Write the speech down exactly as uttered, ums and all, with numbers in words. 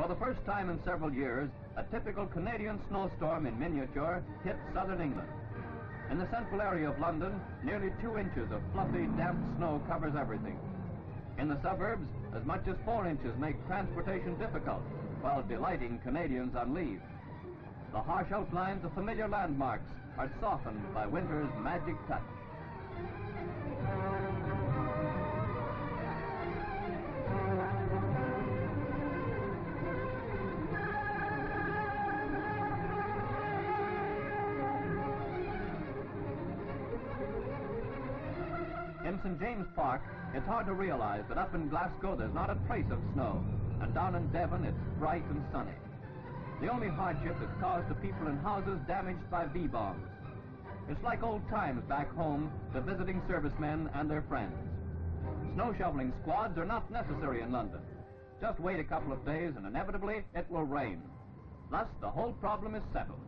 For the first time in several years, a typical Canadian snowstorm in miniature hit southern England. In the central area of London, nearly two inches of fluffy, damp snow covers everything. In the suburbs, as much as four inches make transportation difficult, while delighting Canadians on leave. The harsh outlines of familiar landmarks are softened by winter's magic touch. In Saint James Park, it's hard to realize that up in Glasgow there's not a trace of snow, and down in Devon it's bright and sunny. The only hardship is caused to people in houses damaged by V-bombs. It's like old times back home to visiting servicemen and their friends. Snow shoveling squads are not necessary in London. Just wait a couple of days and inevitably it will rain. Thus, the whole problem is settled.